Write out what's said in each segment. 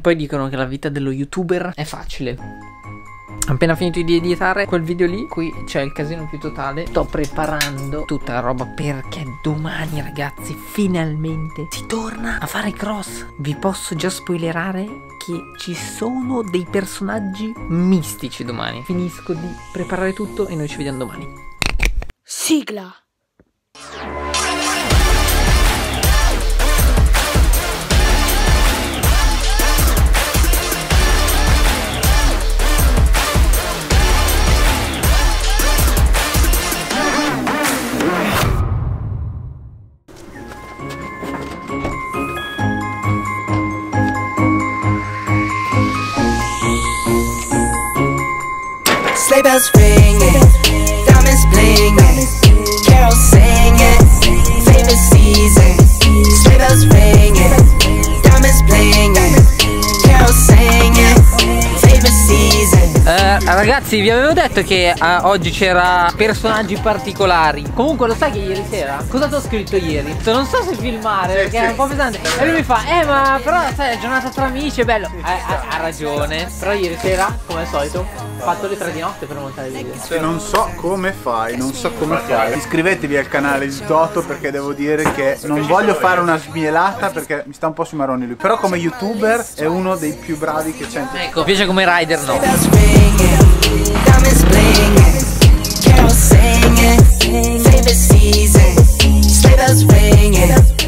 Poi dicono che la vita dello youtuber è facile. Appena finito di editare quel video lì, qui c'è il casino più totale. Sto preparando tutta la roba perché domani, ragazzi, finalmente si torna a fare cross. Vi posso già spoilerare che ci sono dei personaggi mistici domani. Finisco di preparare tutto e noi ci vediamo domani. Sigla. Sleigh bells ringing, diamonds blinging, carols singing, favorite season. Sleigh bells ringing, diamonds blinging, carols singing, favorite season. Ragazzi, vi avevo detto che oggi c'era personaggi particolari. Comunque, lo sai che ieri sera? Cosa ti ho scritto ieri? Non so se filmare perché era un po' pesante. E lui mi fa, ma però sai, la giornata tra amici è bello. Ha ragione. Però ieri sera, come al solito, ho fatto le 3 di notte per montare il video. Se non so come fai, non so come fai. Iscrivetevi al canale di Toto perché devo dire che non voglio fare una smielata perché mi sta un po' sui maroni lui. Però come youtuber è uno dei più bravi che c'è. Ecco, piace come rider no.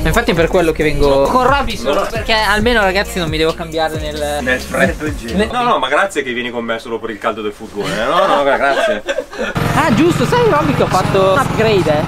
Infatti è per quello che vengo con Robby solo perché almeno, ragazzi, non mi devo cambiare nel freddo e gelo. No, ma grazie che vieni con me solo per il caldo del football. No, grazie. Ah, giusto, sai Robby che ho fatto un upgrade,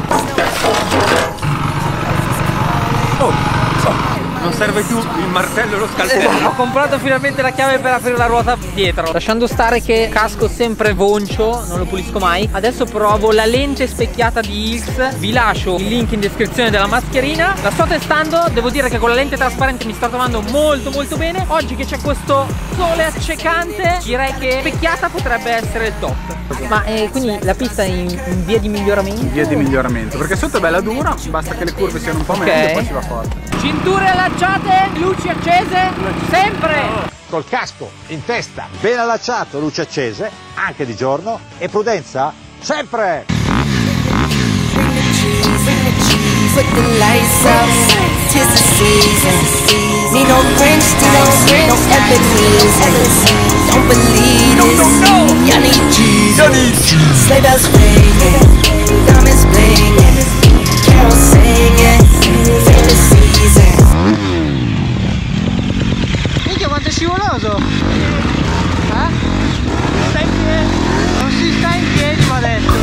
non serve più il martello e lo scalpello. Ho comprato finalmente la chiave per aprire la ruota dietro. Lasciando stare che casco sempre voncio, non lo pulisco mai. Adesso provo la lente specchiata di Hilx. Vi lascio il link in descrizione della mascherina. La sto testando, devo dire che con la lente trasparente mi sta trovando molto bene. Oggi che c'è questo sole accecante, direi che specchiata potrebbe essere il top. Ma quindi la pista è in via di miglioramento? In via di miglioramento, perché sotto è bella dura, basta che le curve siano un po' meglio e poi si va forte. Cinture alla luci accese sempre, col casco in testa ben allacciato, luci accese anche di giorno e prudenza sempre. Scivoloso, non si sta in piedi, ma adesso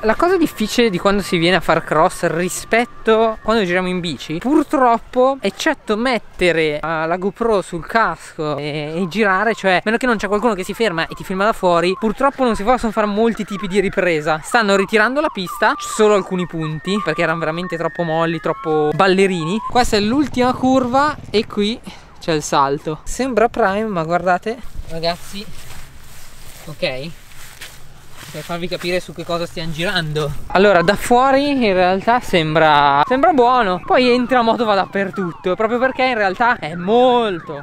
la cosa difficile di quando si viene a far cross rispetto a quando giriamo in bici, purtroppo, eccetto mettere la GoPro sul casco e girare, cioè a meno che non c'è qualcuno che si ferma e ti filma da fuori, purtroppo non si possono fare molti tipi di ripresa. Stanno ritirando la pista, solo alcuni punti perché erano veramente troppo molli, troppo ballerini. Questa è l'ultima curva e qui c'è il salto. Sembra prime, ma guardate, ragazzi, ok? Per farvi capire su che cosa stiamo girando. Allora, da fuori in realtà sembra buono. Poi entra moto va dappertutto, proprio perché in realtà è molto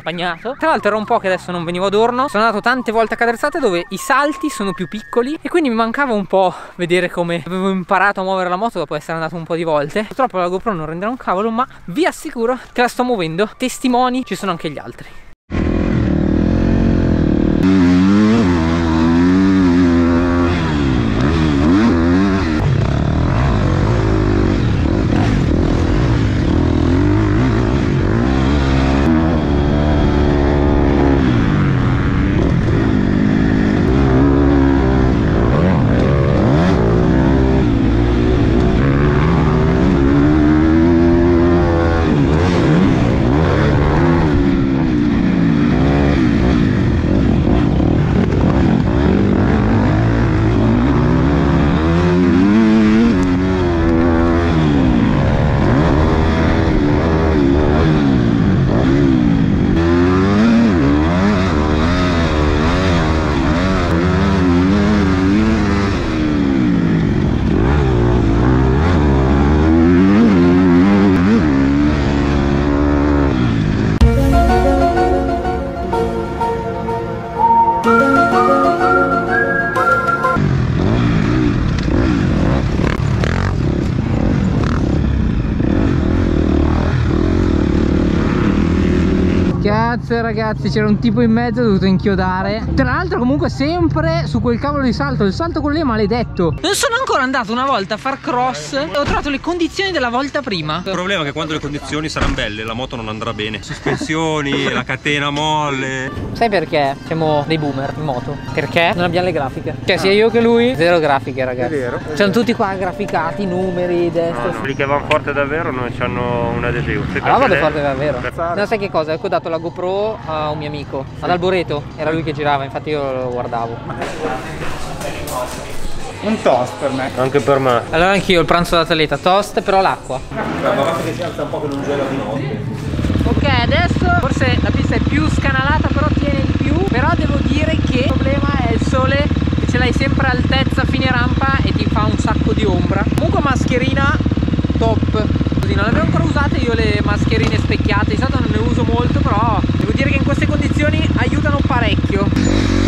bagnato. Tra l'altro era un po' che adesso non venivo adorno. Sono andato tante volte a caderzate dove i salti sono più piccoli e quindi mi mancava un po' vedere come avevo imparato a muovere la moto dopo essere andato un po' di volte. Purtroppo la GoPro non renderà un cavolo, ma vi assicuro che la sto muovendo. Testimoni ci sono anche gli altri. Cazzo ragazzi, c'era un tipo in mezzo, ho dovuto inchiodare. Tra l'altro comunque sempre su quel cavolo di salto, il salto con lì è maledetto. Non sono ancora andato una volta a far cross e ho trovato le condizioni della volta prima. Il problema è che quando le condizioni saranno belle la moto non andrà bene. Sospensioni, la catena molle. Sai perché siamo dei boomer in moto? Perché non abbiamo le grafiche. Cioè sia io che lui, zero grafiche ragazzi. È vero, è vero. Tutti qua graficati, numeri, destra. No, no. Quelli che vanno forte davvero non hanno un adesivo. Allora vado forte davvero. No, sai che cosa? Ecco, ho dato la GoPro a un mio amico, ad Alboreto, era lui che girava, infatti io lo guardavo. Un toast per me. Anche per me. Allora anch'io il pranzo dell'atleta, toast però l'acqua. Che si alza un po' con un gelo di notte. Ok, adesso forse la pista è più scanalata, però tiene di più. Però devo dire che il problema è il sole, che ce l'hai sempre altezza fine rampa e ti fa un sacco di ombra. Comunque mascherina top. Così non le avevo ancora usate io le mascherine specchiate, di solito non ne uso molto, però devo dire che in queste condizioni aiutano parecchio.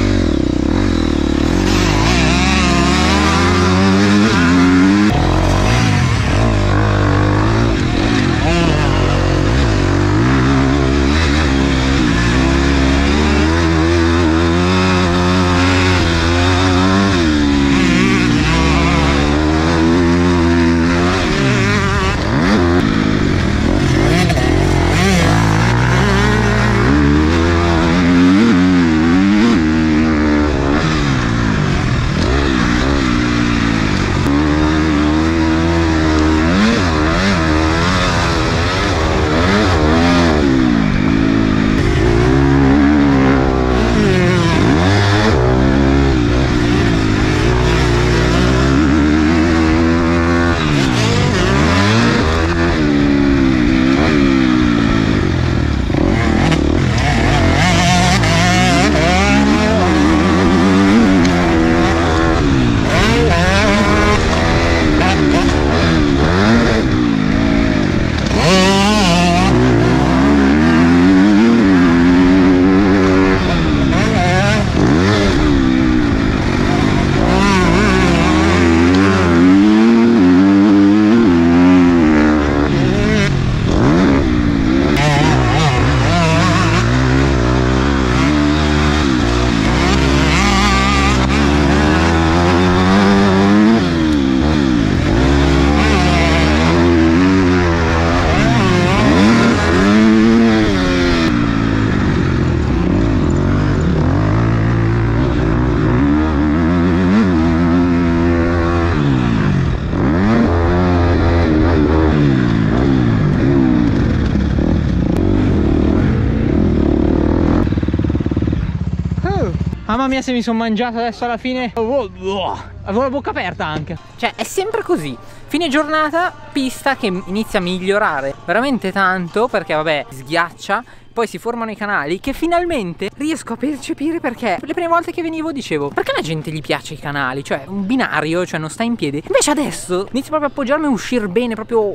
Mamma mia se mi sono mangiato adesso alla fine. Avevo la bocca aperta anche. Cioè è sempre così. Fine giornata, pista che inizia a migliorare veramente tanto, perché vabbè sghiaccia, poi si formano i canali che finalmente riesco a percepire, perché le prime volte che venivo dicevo perché la gente gli piace i canali, cioè un binario, cioè non sta in piedi. Invece adesso inizio proprio a appoggiarmi e uscire bene proprio.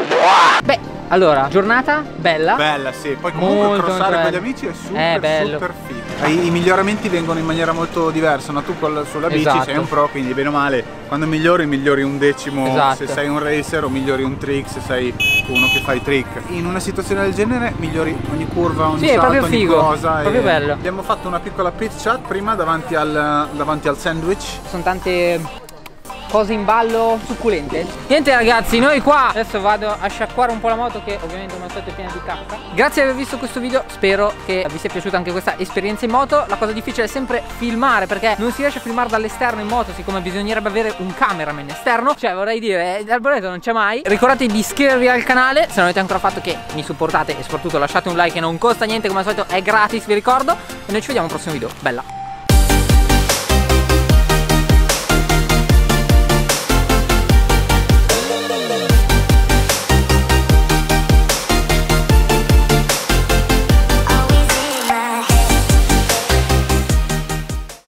Beh, allora giornata bella. Bella sì, poi comunque molto, crossare molto con gli amici è super, è bello. Super figo. I miglioramenti vengono in maniera molto diversa, ma tu sulla bici esatto. Sei un pro, quindi bene o male quando migliori un decimo esatto. Se sei un racer o migliori un trick, se sei uno che fa i trick. In una situazione del genere migliori ogni curva, ogni sì, è proprio figo, cosa, proprio bello. Abbiamo fatto una piccola pitch chat prima davanti al sandwich. Sono tante cose in ballo succulente. Niente ragazzi, noi qua adesso vado a sciacquare un po' la moto, che ovviamente non è piena di cacca. Grazie di aver visto questo video, spero che vi sia piaciuta anche questa esperienza in moto. La cosa difficile è sempre filmare, perché non si riesce a filmare dall'esterno in moto, siccome bisognerebbe avere un cameraman esterno. Cioè vorrei dire, Alboreto non c'è mai. Ricordatevi di iscrivervi al canale se non avete ancora fatto, che mi supportate, e soprattutto lasciate un like che non costa niente, come al solito è gratis vi ricordo. E noi ci vediamo al prossimo video, bella.